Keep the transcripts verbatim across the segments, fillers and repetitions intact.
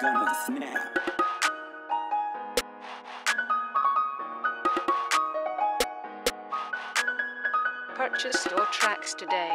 gonna snap. Purchase your tracks today.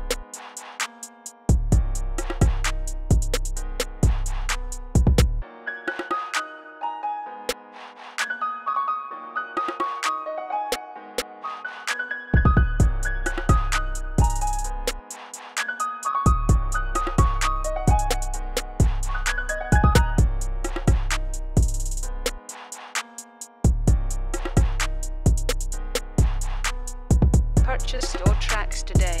tracks today. Purchase your tracks today.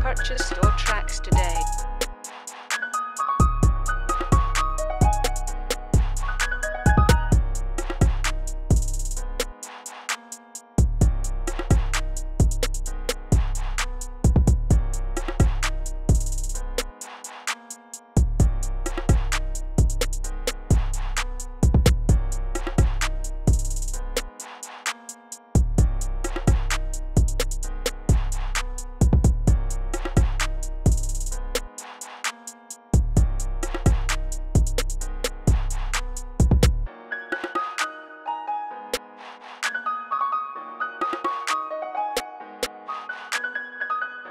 Purchase your tracks today.